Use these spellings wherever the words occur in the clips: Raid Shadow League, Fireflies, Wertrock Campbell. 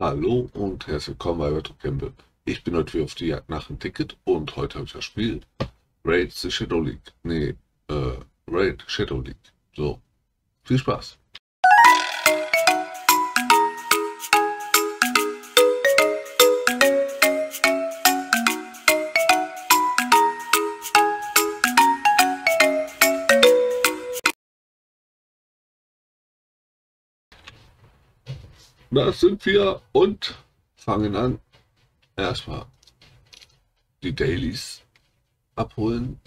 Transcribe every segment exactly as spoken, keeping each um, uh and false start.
Hallo und herzlich willkommen bei Wertrock Campbell. Ich bin heute wieder auf die Jagd nach dem Ticket und heute habe ich das Spiel Raid Shadow League. Nee, äh, Raid Shadow League. So, viel Spaß! Das sind wir und fangen an. Erstmal die Dailies abholen.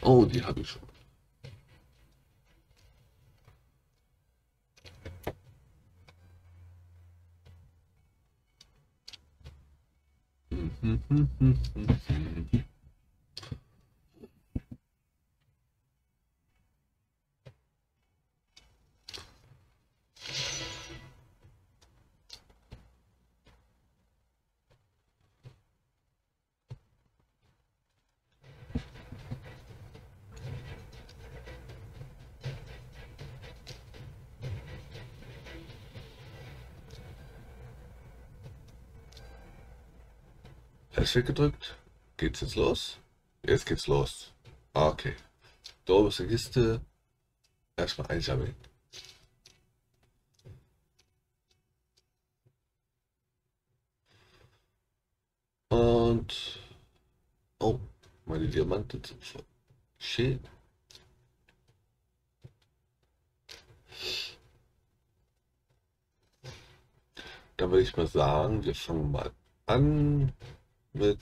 Oh, die habe ich schon. Alles weggedrückt. Geht's jetzt los? Jetzt geht's los. Okay. Da oben ist eine Kiste. Erstmal einsammeln. Und... Oh, meine Diamanten sind voll. Schön. Dann würde ich mal sagen, wir fangen mal an. Mit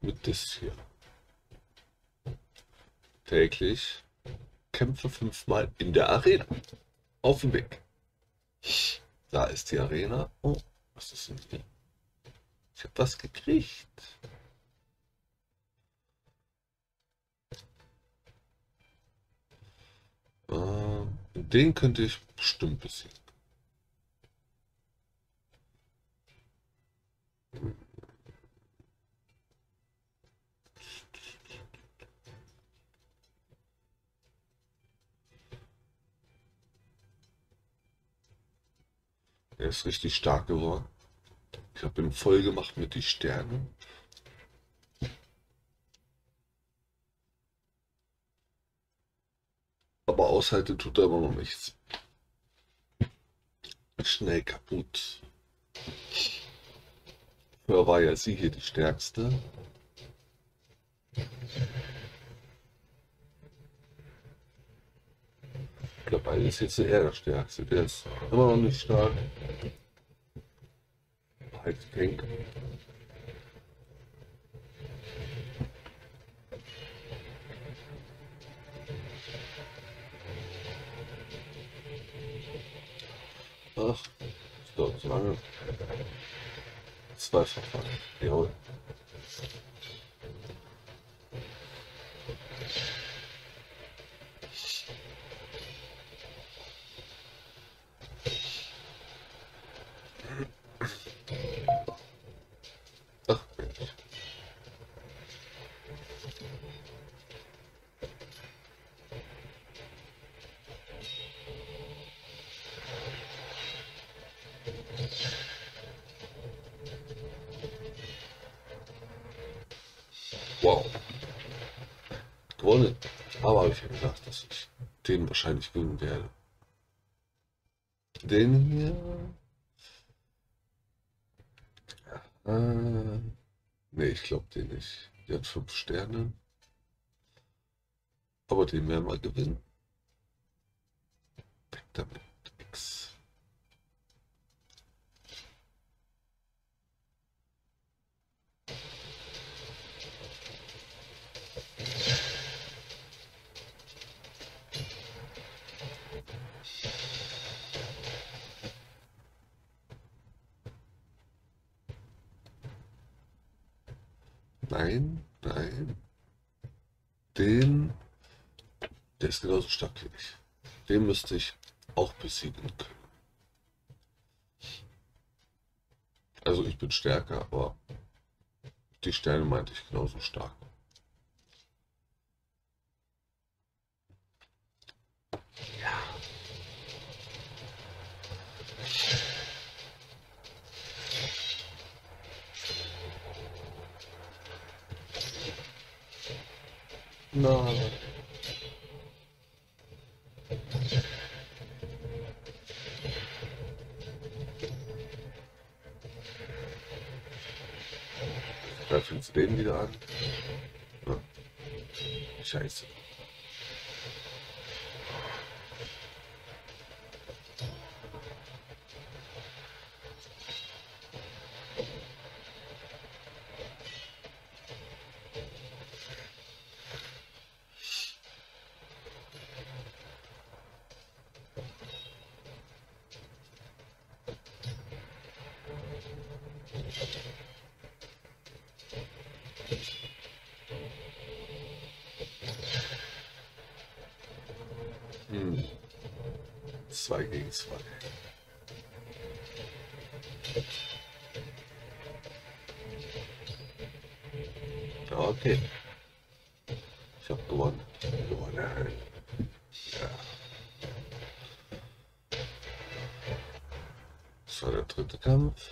mit das hier täglich kämpfe fünfmal in der Arena auf dem Weg. Da ist die Arena. Oh, was ist denn hier? Ich habe was gekriegt. Ähm, den könnte ich bestimmt besiegen. Er ist richtig stark geworden. Ich habe ihn voll gemacht mit den Sternen. Aber aushalten tut er immer noch nichts. Schnell kaputt. Früher war ja sie hier die stärkste. Dabei ist jetzt er der stärkste. Der ist immer noch nicht stark. Halt Tank. Ach, das dauert so lange. Zwei Verfahren. Jawohl. Ach, Mensch. Wow. Gewonnen. Aber habe ich ja gesagt, dass ich den wahrscheinlich gewinnen werde. Den hier. Äh, ne, ich glaube den nicht. Der hat fünf Sterne. Aber den werden wir gewinnen. Weg damit. X. Nein, nein. Den, der ist genauso stark wie ich. Den müsste ich auch besiegen können. Also ich bin stärker, aber die Sterne meinte ich genauso stark. Nein. Da fängst du den wieder an. Ja. Scheiße. Hm. Zwei gegen zwei. Okay. Ich hab gewonnen. Gewonnen. Ja. Das war der dritte Kampf.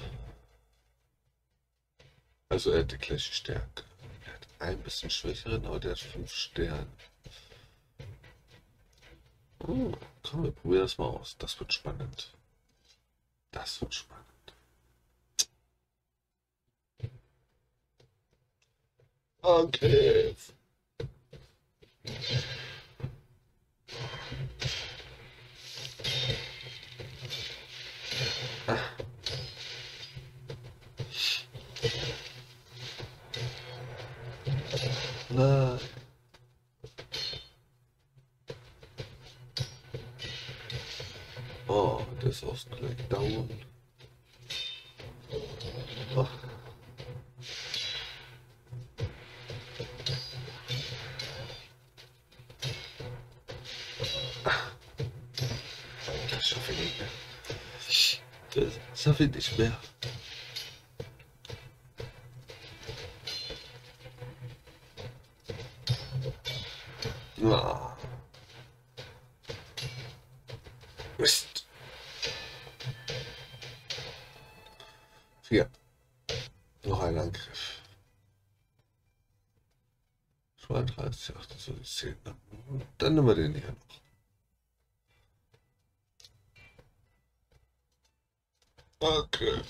Also er hat die gleiche Stärke. Er hat ein bisschen schwächeren, aber der hat fünf Sterne. Uh, komm, wir probieren das mal aus. Das wird spannend. Das wird spannend. Okay. Ah. Na. Das ist gleich down. Oh. Ah. Das schaffe ich nicht mehr. Das schaffe ich nicht mehr. Ah. Mist. Vier. Noch ein Angriff. zweiunddreißig, achtundzwanzig, zehn. Dann nehmen wir den hier noch. Okay.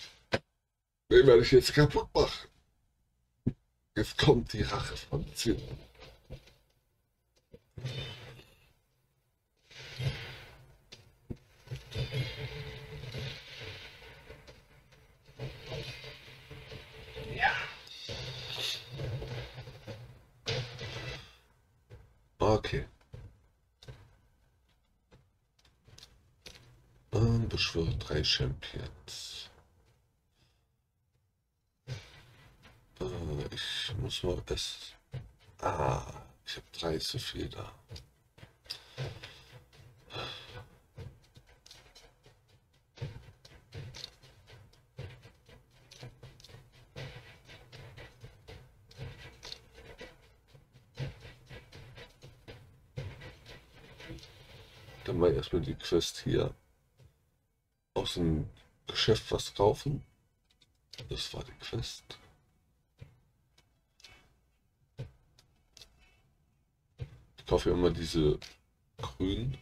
Den werde ich jetzt kaputt machen. Jetzt kommt die Rache von zehn. Okay. Und beschwöre drei Champions. Äh, ich muss mal es. Ah, ich habe drei zu viel da. Dann mal erstmal die Quest hier aus dem Geschäft was kaufen. Das war die Quest. Ich kaufe immer diese grünen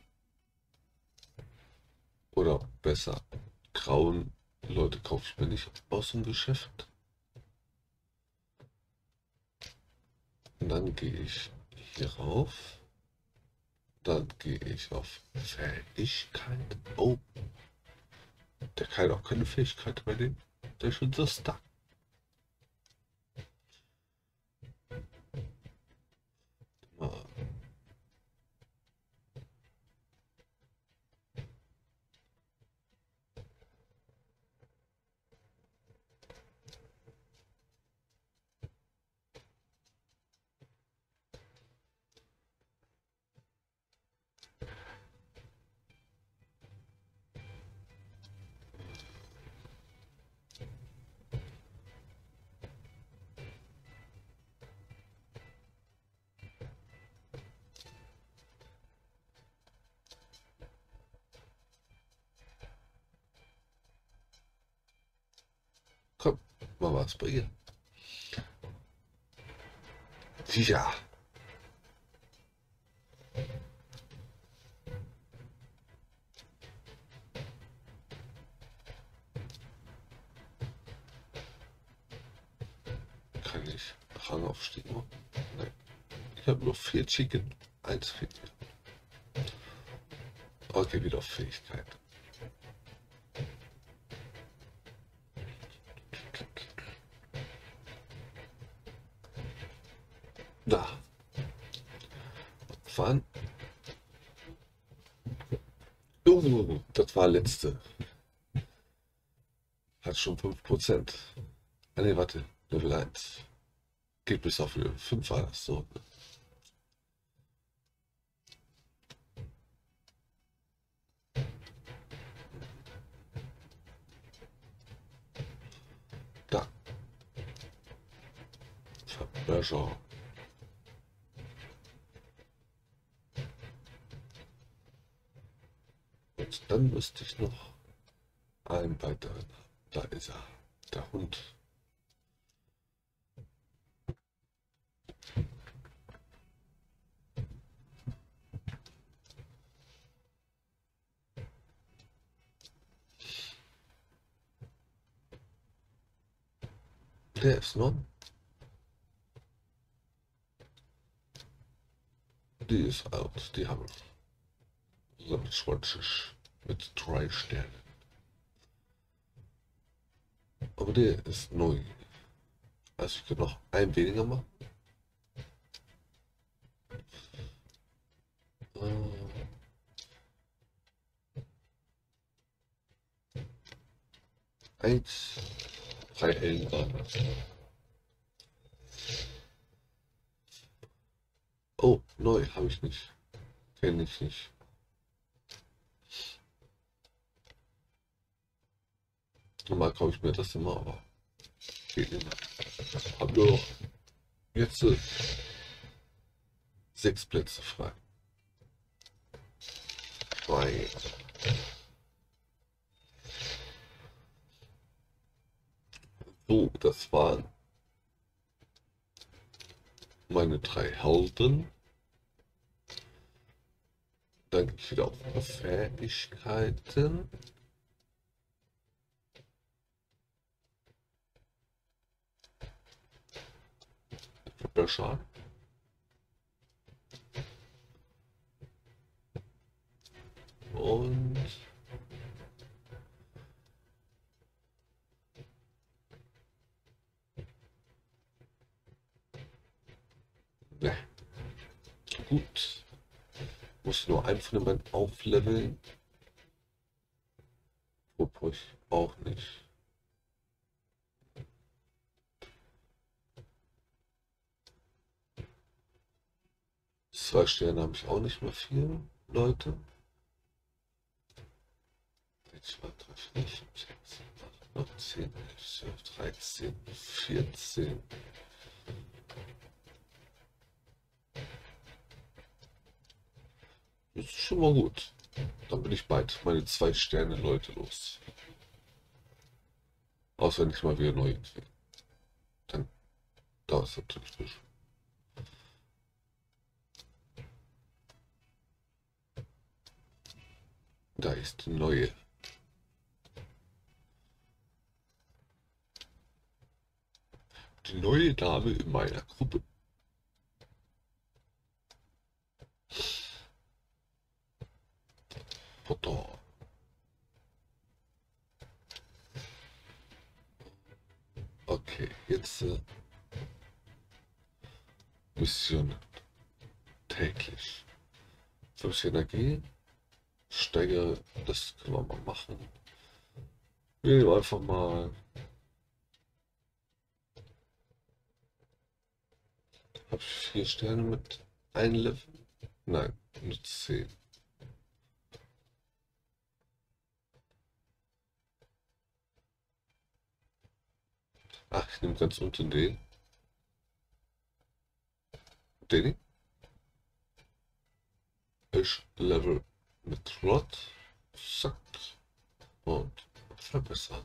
oder besser grauen Leute, kaufe ich mir nicht aus dem Geschäft. Und dann gehe ich hier rauf. Dann gehe ich auf Fähigkeit. Oh. Der kann auch keine Fähigkeit mehr nehmen. Der ist schon so stuck. Ah. Komm, mal was bei ihr. Ja. draufsteht. Nur. Nee. Ich habe nur vier Chicken. Eins fehlt mir. Okay, wieder auf Fähigkeit. Da. Fahren. Uh, das war letzte. Hat schon fünf Prozent. Ah ne, warte. Level eins. Geht bis auf Level fünf war das so. Da. Verbraucher. Dann müsste ich noch einen weiteren. Da ist er, der Hund. Der ist noch. Die ist out, die haben wir. So, zwanzig. Mit drei Sternen. Aber der ist neu. Also ich kann noch ein weniger machen. Äh, eins. Drei Ellenbahnen. Oh, neu habe ich nicht. Kenne ich nicht. Normal kaufe ich mir das immer, aber geht immer. Hab nur noch jetzt äh, sechs Plätze frei. Frei. So, das waren meine drei Helden. Dann gehe ich wieder auf Fähigkeiten. Besser. Und nee. Gut, muss nur ein von den aufleveln. Wobei ich auch nicht. Zwei Sterne habe ich auch nicht mehr viel, Leute. eins, zwei, drei, vier, fünf, sechs, sieben, acht, neun, zehn, elf, zwölf, dreizehn, vierzehn. Das ist schon mal gut. Dann bin ich bald meine zwei Sterne, Leute, los. Außer wenn ich mal wieder neu entwickle. Dann dauert es natürlich ein bisschen. Da ist die neue. Die neue Dame in meiner Gruppe. Pardon. Okay, jetzt äh, Mission täglich. fünfzehn Energie. Steigere, das können wir mal machen. Wir nehmen einfach mal habe ich vier Sterne mit ein Level? Nein, nur zehn. Ach, ich nehme ganz unten den. Den? Ich Level. Mit Rot, Sack und verbessern.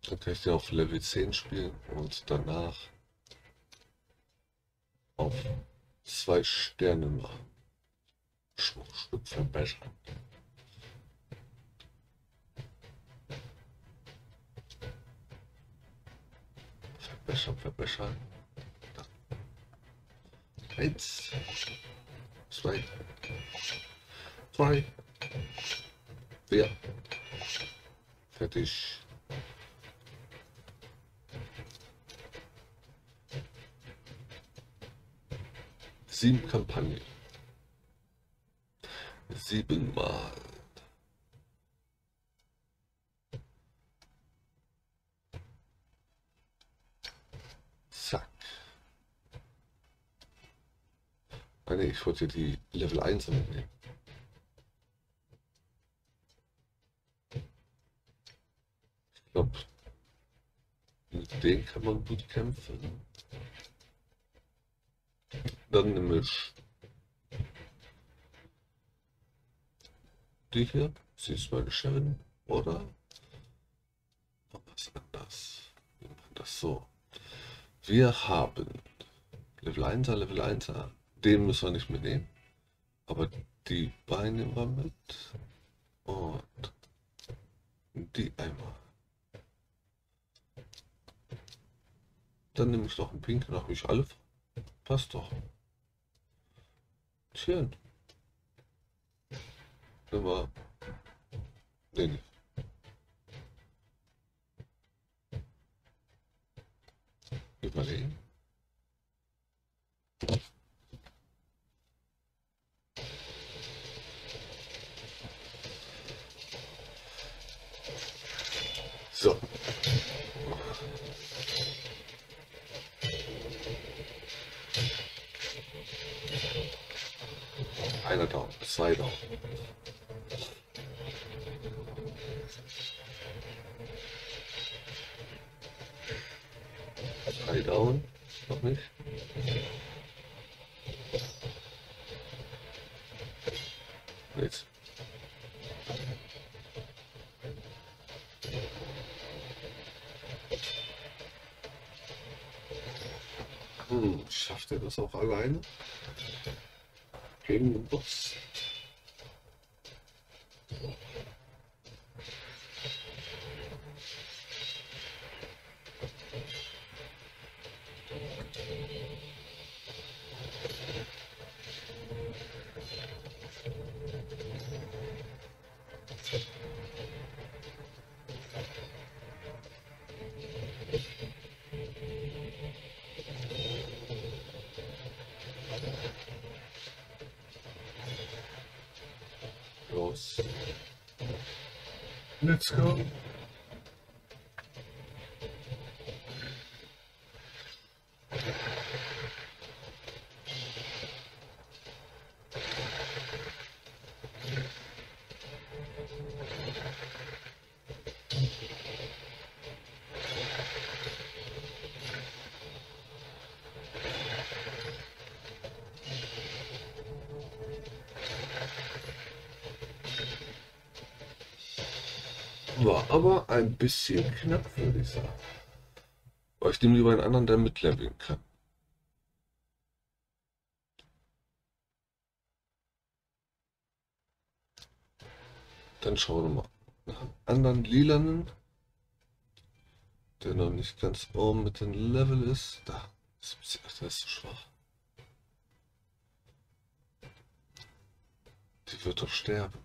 Dann kann ich den auf Level zehn spielen und danach auf zwei Sterne machen. Schmuckstück verbessern. Verbessern, verbessern. Eins, zwei, drei, vier. Fertig. Sieben Kampagnen. Siebenmal. Zack. Ah ne, ich wollte die Level eins mitnehmen. Ich glaube, mit denen kann man gut kämpfen. Dann nehme ich die hier, sie ist mal schön, oder? Was anders? Wir machen das so. Wir haben Level eins, Level eins, den müssen wir nicht mehr nehmen. Aber die beiden nehmen wir mit. Und die einmal. Dann nehme ich noch einen Pink, dann habe ich alle. Passt doch. Schön. Nummer. Nee, nee. Überlegen. So. Einer da, zwei da. Drei down, noch nicht. Jetzt. Hm, schafft er das auch alleine? Gegen den Boss. Let's go. War aber ein bisschen knapp, würde ich sagen. Aber ich nehme lieber einen anderen, der mitleveln kann. Dann schauen wir mal nach einem anderen lilanen, der noch nicht ganz oben mit dem Level ist. Da ist ein bisschen, ach, der ist zu schwach. Die wird doch sterben.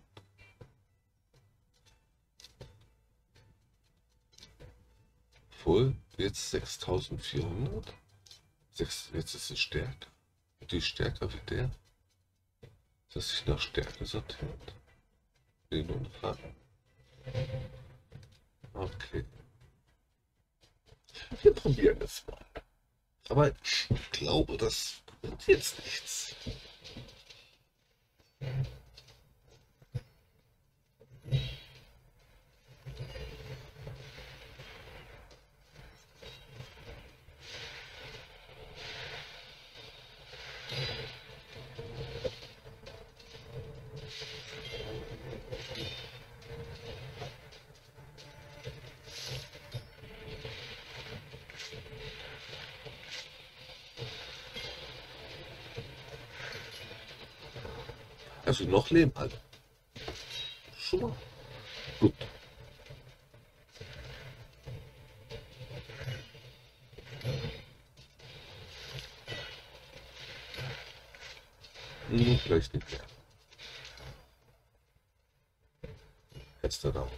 Jetzt sechstausendvierhundert. Jetzt ist sie stärker. Die stärker wie der. Das sich nach Stärke sortiert. Den und Fragen. Okay. Wir probieren es mal. Aber ich glaube, das wird jetzt nichts. Also noch leben halt. Schon mal. Gut. Hm, vielleicht nicht mehr. Letzter Raum.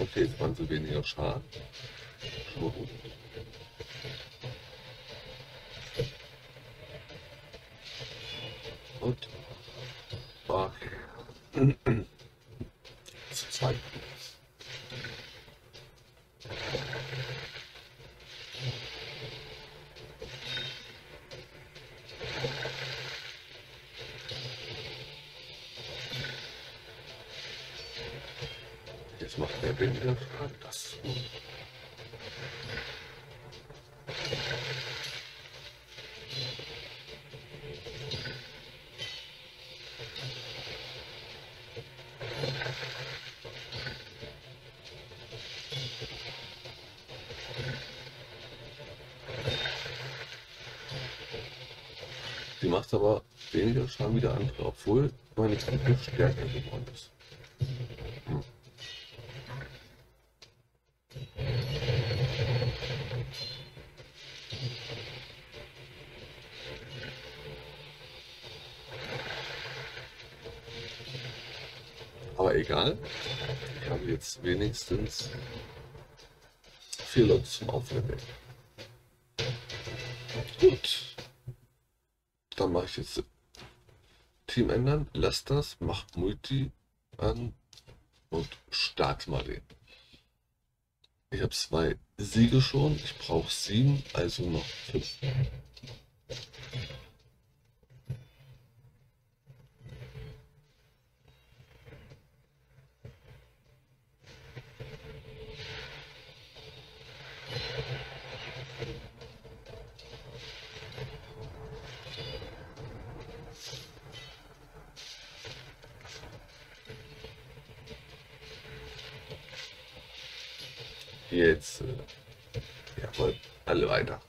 Okay, jetzt waren sie weniger Schaden. Schon mal gut. Und war zu zweit. Jetzt macht der Wind wieder Fragen, das ist gut. Sie macht aber weniger Schaden wie der andere, obwohl meine Klinge stärker geworden ist. Hm. Aber egal, ich habe jetzt wenigstens vier Leute zum Aufleveln. Gut, dann mache ich jetzt Team ändern, lass das, mach Multi an und start mal den. Ich habe zwei Siege schon, ich brauche sieben, also noch fünf. Jetzt, äh, jawohl, alle weiter.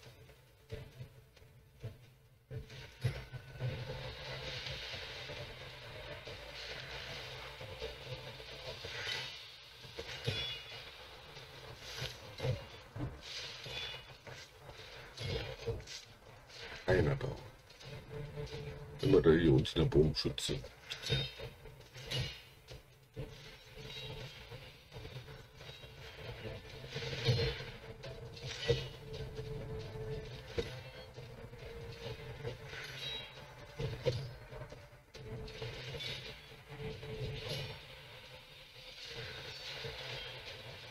Einer da. Immer da hier unten der Bogenschütze.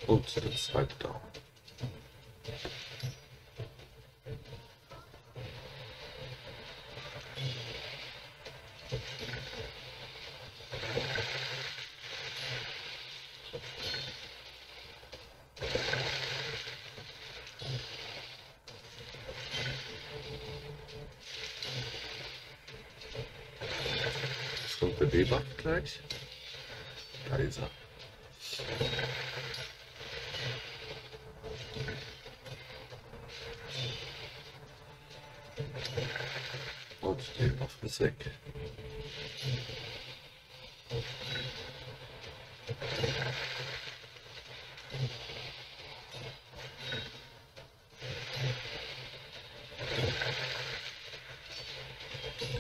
Und der zweite Daumen. Jetzt kommt der Debuff gleich. Da ist er. Die Waffe ist weg.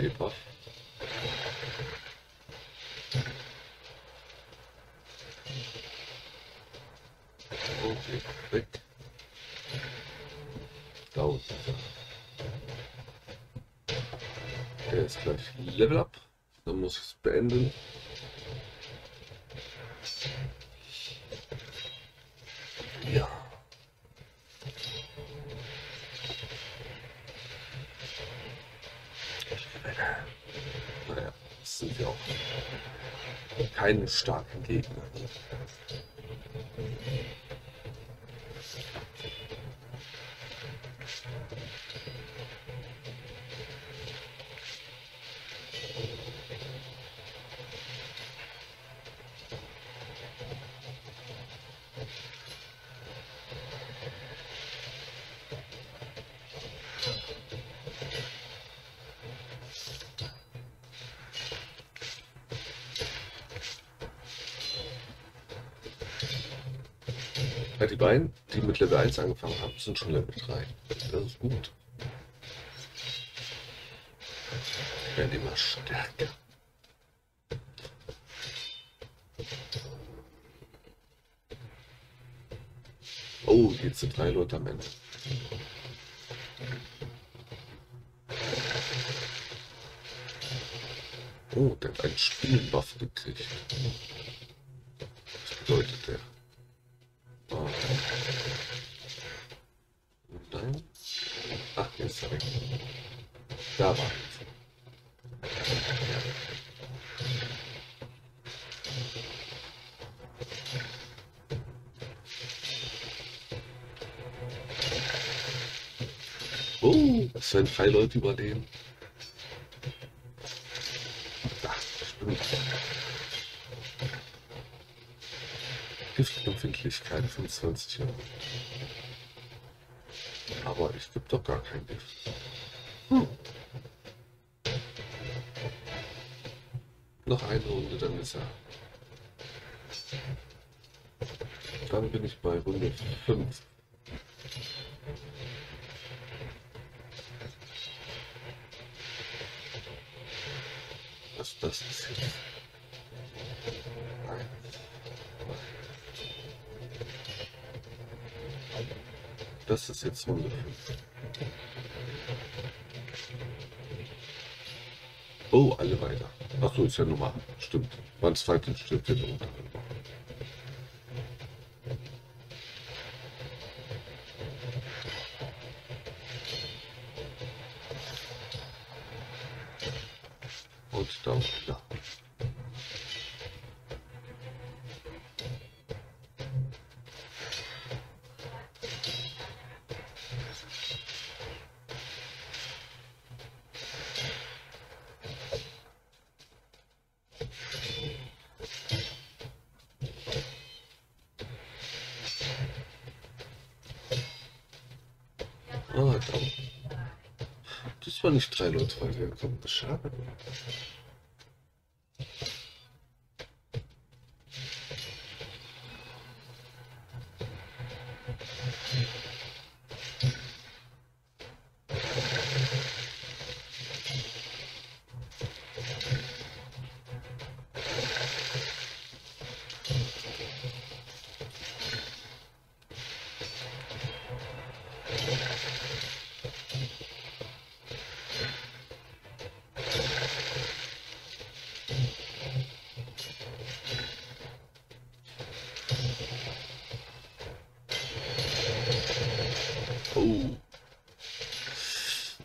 Die Waffe. Und die Waffe weg. Da unten. Der ist gleich Level Up, dann muss ich es beenden. Ja. Naja, das sind ja auch keine starken Gegner. Ja, die beiden, die mit Level eins angefangen haben, sind schon Level drei. Das ist gut. Die werden immer stärker. Oh, jetzt sind drei Leute am Ende. Oh, der hat einen Spielbuff gekriegt. Was bedeutet der? Oh. Nein. Ach, jetzt ist er weg. Da war er. Oh, es werden drei Leute überleben. Giftempfindlichkeit fünfundzwanzig Euro. Aber ich gebe doch gar kein Gift. Hm. Noch eine Runde, dann ist er. Dann bin ich bei Runde fünf. Was das ist jetzt? Nein. Das ist jetzt Runde fünf. Oh, alle weiter. Ach so, ist ja Nummer. Stimmt. Wann zweiten stimmt wieder runter. Und da wieder. Ah, das war nicht drei Leute, weil wir kommen. Schade.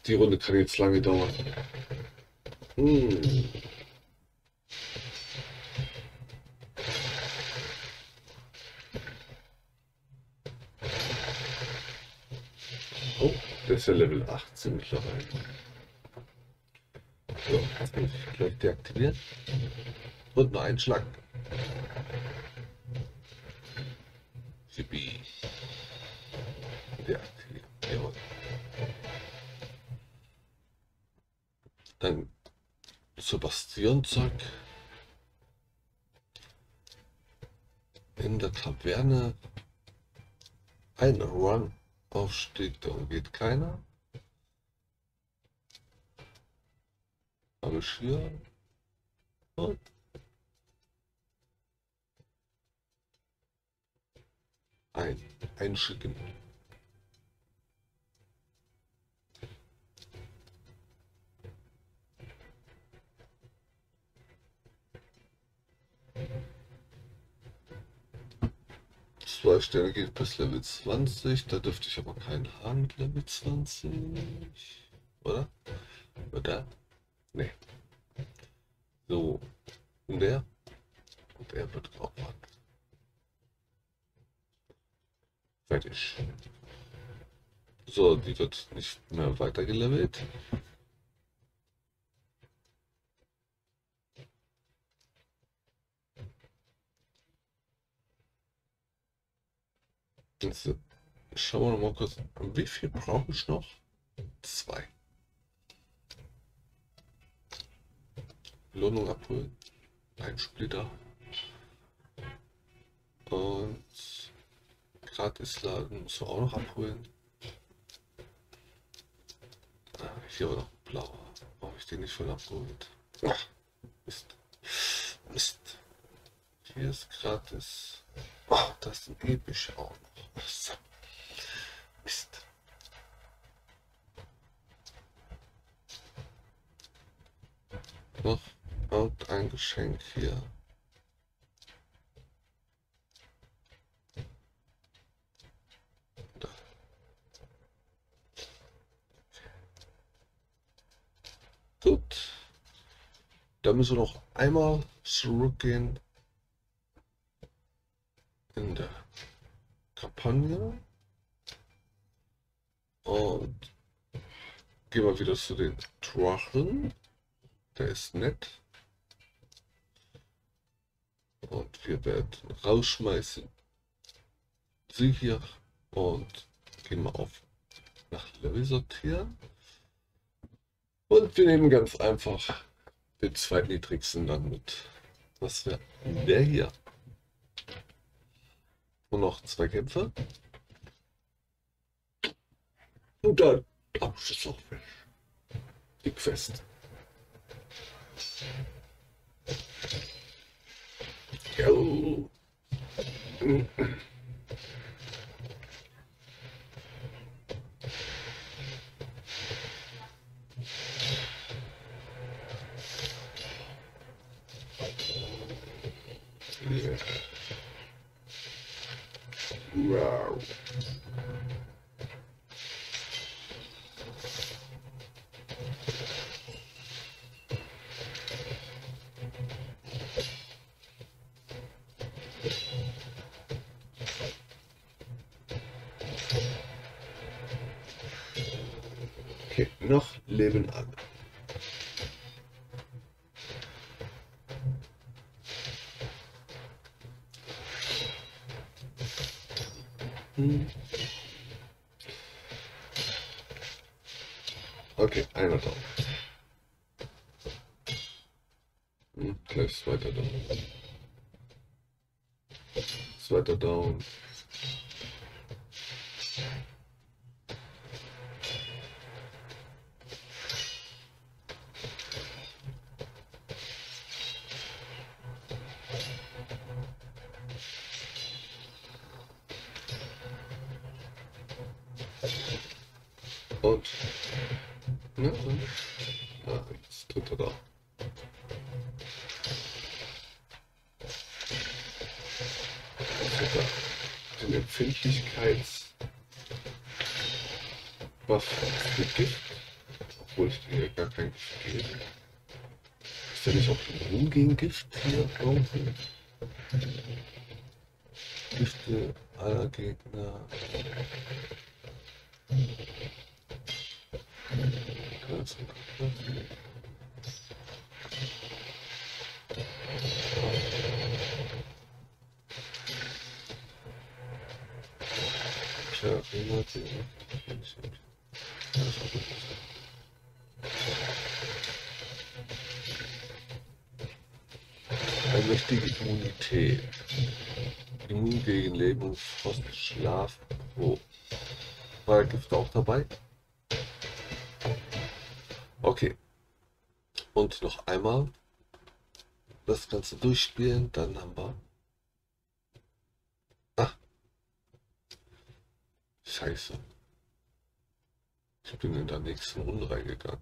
Die Runde kann jetzt lange dauern. Hm. Oh, das ist ja Level achtzehn mittlerweile. So, das muss ich gleich deaktivieren. Und nur einen Schlag. Yippie. Deaktivieren. Jawohl. Dann Sebastian Zack in der Taverne. Ein Run-Aufstieg, da umgeht keiner. Alles hier. Und ein einschicken. Zwei Sterne geht bis Level zwanzig, da dürfte ich aber keinen haben mit Level zwanzig, oder? Oder? Ne. So, und der? Und er wird auch warten. Fertig. So, die wird nicht mehr weiter gelevelt. Jetzt schauen wir noch mal kurz an, wie viel brauche ich noch? Zwei. Belohnung abholen, ein Splitter und gratis laden, muss man auch noch abholen. Ah, hier war noch blauer. Warum habe ich den nicht schon abgeholt? Ach, Mist. Mist. Hier ist gratis. Oh, das sind epische auch noch. So. Mist. Noch ein Geschenk hier. Gut. Da müssen wir noch einmal zurückgehen in der Kampagne und gehen wir wieder zu den Drachen. Der ist nett. Und wir werden rausschmeißen. Sie hier. Und gehen wir auf nach Level sortieren. Und wir nehmen ganz einfach den zweitniedrigsten dann mit. Das wäre der hier. Und noch zwei Kämpfe. Und dann abschließend auch die Quest. Jo. Yeah. Wow. Okay, noch leben alle. Okay, einer drauf. Hm, gleich zweiter down. Zweiter down. Und ne, ne? Ah, jetzt tut er da. Den Empfindlichkeitsbuff mit Gift, obwohl ich den ja gar kein Gift gebe. Ist der nicht auch Ruhe gegen Gift hier irgendwie? Gifte aller Gegner. Tja, immer zu. Eine mächtige Immunität. Immun gegen Leben, Frost, Schlaf, Pro. War der Gift auch dabei? Okay. Und noch einmal das Ganze durchspielen, dann haben wir... Ah. Scheiße. Ich bin in der nächsten Runde reingegangen.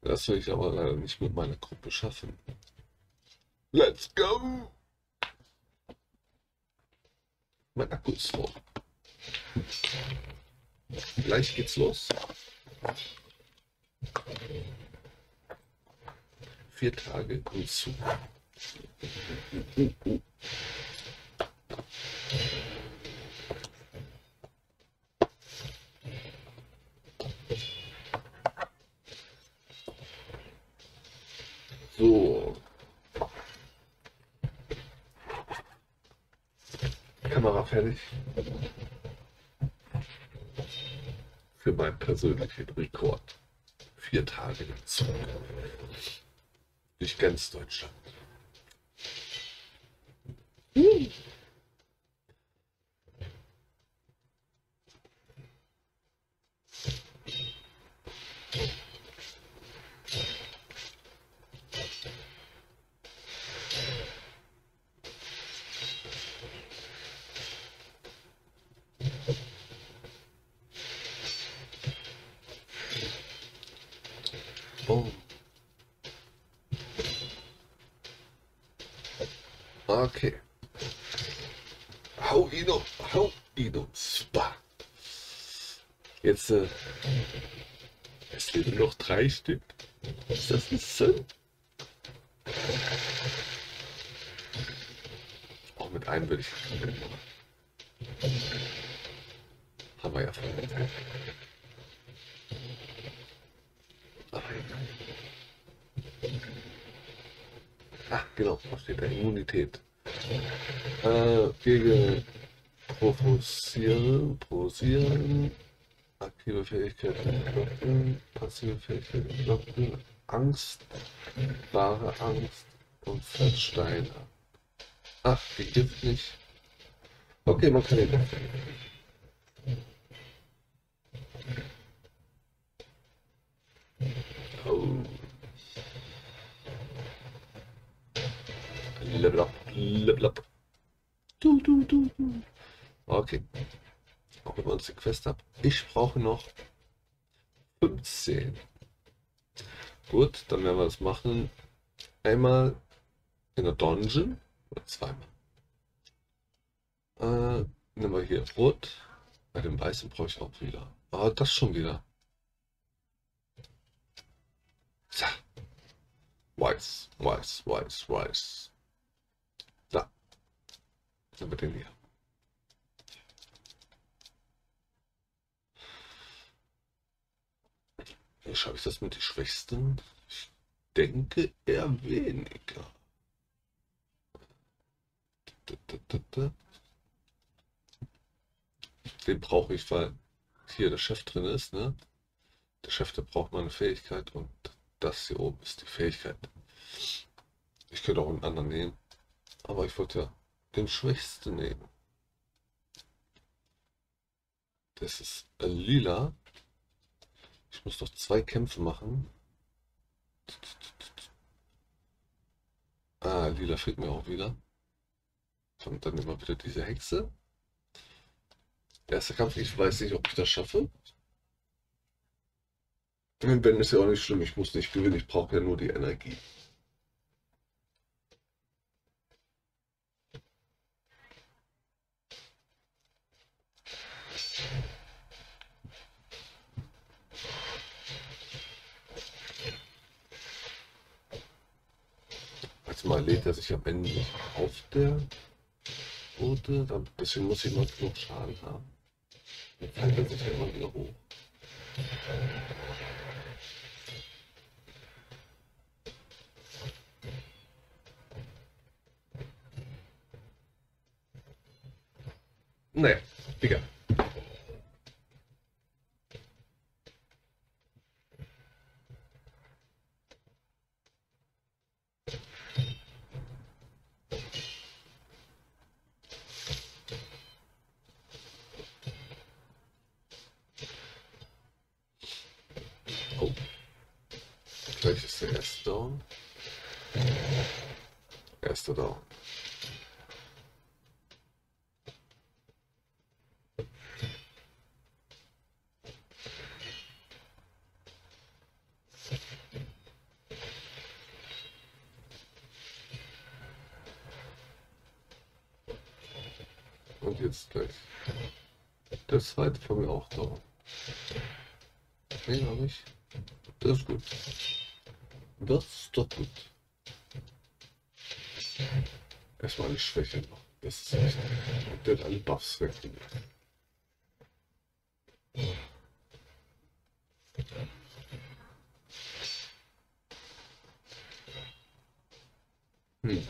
Das will ich aber leider nicht mit meiner Gruppe schaffen. Let's go! Mein Akku ist voll. Gleich geht's los. Vier Tage im Zug. So. Kamera fertig. Für meinen persönlichen Rekord. Vier Tage im Zug. Durch ganz Deutschland. Uh. Boom. Okay. Hau ihn um, hau ihn um. Super. Jetzt, äh, es sind noch drei Stück. Ist das ein Sinn? Auch mit einem würde ich machen. Haben wir ja von der Zeit. Ah, genau, was steht da? Immunität. Äh, gegen Provozieren, Posieren, aktive Fähigkeiten blocken, passive Fähigkeiten blocken, Angst, wahre Angst und Versteiner. Ach, die gibt nicht. Okay, man kann ihn. Level up, level up. Du, du, du, du. Okay. Gucken wir uns die Quest ab. Ich brauche noch fünfzehn. Gut, dann werden wir das machen. Einmal in der Dungeon. Oder zweimal. Äh, nehmen wir hier Rot. Bei dem Weißen brauche ich auch wieder. Ah, das schon wieder. So. Weiß, weiß, weiß, weiß. Da. Dann mit dem hier. Hier schaffe ich das mit den Schwächsten. Ich denke eher weniger. Den brauche ich, weil hier der Chef drin ist, ne? Der Chef, der braucht mal eine Fähigkeit und das hier oben ist die Fähigkeit. Ich könnte auch einen anderen nehmen, aber ich wollte ja den Schwächsten nehmen. Das ist lila. Ich muss noch zwei Kämpfe machen. Ah, lila fehlt mir auch wieder. Und dann nehmen wir wieder diese Hexe. Erster Kampf, ich weiß nicht, ob ich das schaffe. Wenn, ist ja auch nicht schlimm, ich muss nicht gewinnen, ich brauche ja nur die Energie. Jetzt mal lädt er sich am Ende nicht auf der Route, deswegen muss ich mal genug Schaden haben. Jetzt hält er sich ja immer wieder hoch. Naja, egal. Oh. Vielleicht ist der erste down. Erster down. Und jetzt gleich. Der zweite von mir auch da. Den habe ich. Das ist gut. Das ist doch gut. Erstmal eine Schwäche noch. Das ist echt. Und der hat alle Buffs weggenommen. Hm.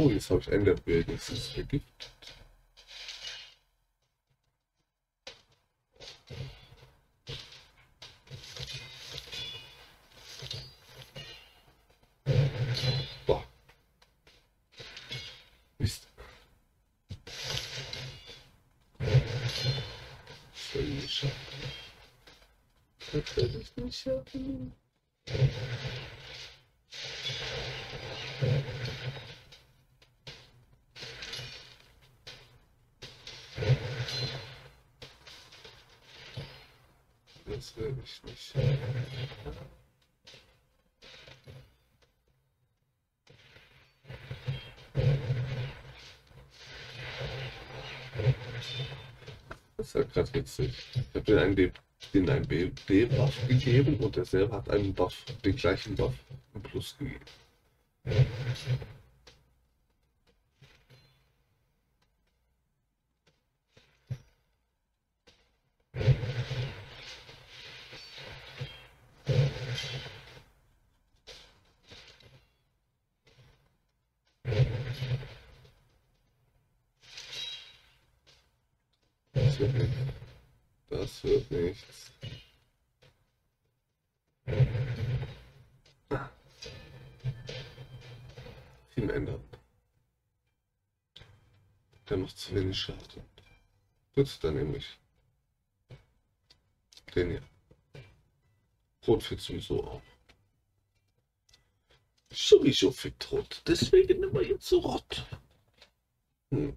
Oh, jetzt habe ich ein Bild, das es vergiftet. Boah, natürlich nicht schaffen. Das will ich nicht. Das ist ja gerade witzig. Ich habe den einen D. den einen B-Buff gegeben und er selber hat einen Buff, den gleichen Buff im Plus gegeben. Das wird nichts. Das wird nichts. Ah. Team ändern. Der macht zu wenig Schaden. Gut, dann nehme ich den hier. Rot für sowieso auch. Sowieso fickt rot. Deswegen nehmen wir jetzt so rot. Hm.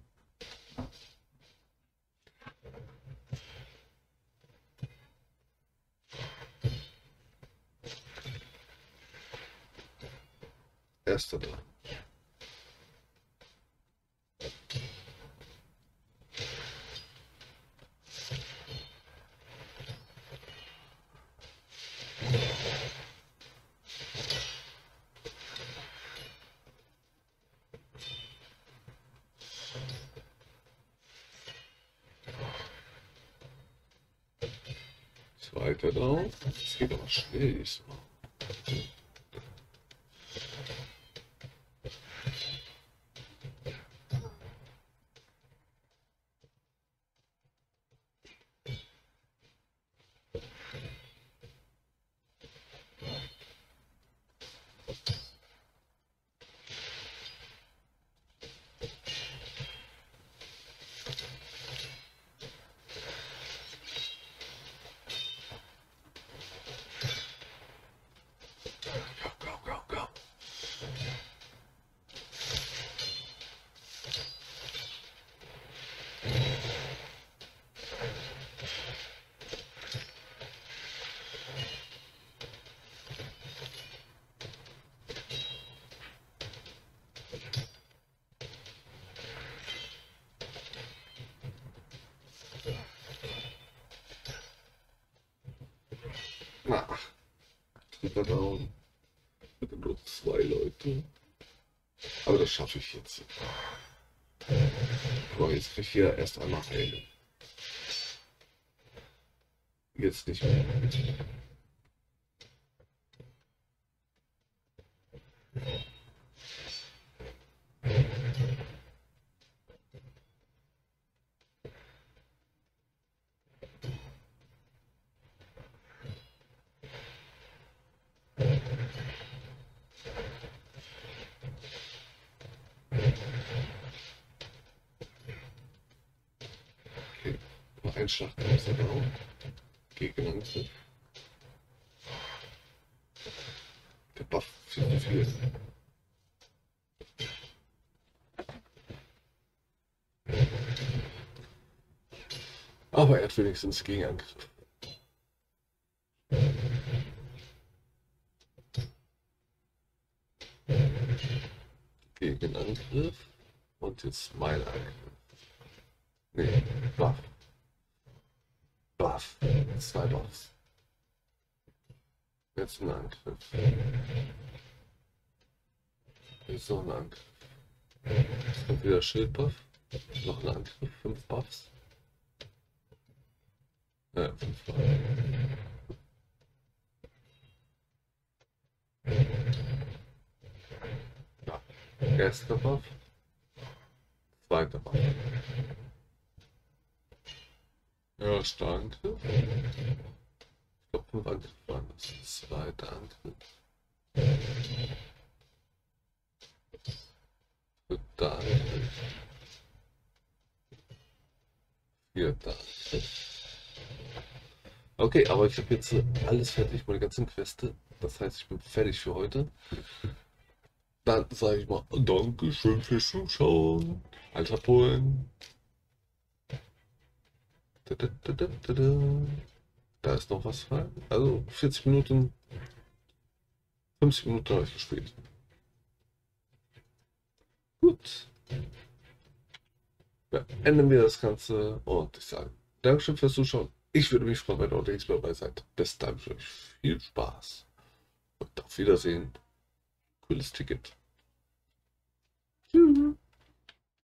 Erster dran. Zweiter drauf. Das geht aber schnell diesmal. Ach, drüber down. Ich hatte nur zwei Leute. Aber das schaffe ich jetzt. Boah, jetzt kriege ich hier erst einmal Heilung. Jetzt nicht mehr. Schlachten ist aber auch gegen Angriff. Der Buff viel zu viel. Aber er hat wenigstens Gegenangriff. Gegenangriff und jetzt mein Angriff. Nee, Buff. Buff. Zwei Buffs. Jetzt ein Angriff. Jetzt noch ein Angriff. Jetzt kommt wieder Schildbuff. Noch ein Angriff. Fünf Buffs. Naja, fünf Buffs. Ja. Erster Buff. Zweiter Buff. Erster Angriff. Ich glaube, fünf Angriff waren das. Zweiter Angriff. Dritter Angriff. Vierter Angriff. Okay, aber ich habe jetzt alles fertig, meine ganzen Queste. Das heißt, ich bin fertig für heute. Dann sage ich mal Dankeschön fürs Zuschauen. Alter Polen. Da ist noch was frei. Also vierzig Minuten, fünfzig Minuten habe ich gespielt. Gut. Beenden wir das Ganze und ich sage Dankeschön fürs Zuschauen. Ich würde mich freuen, wenn ihr auch nächstes Mal dabei seid. Bis dann, viel Spaß und auf Wiedersehen. Cooles Ticket.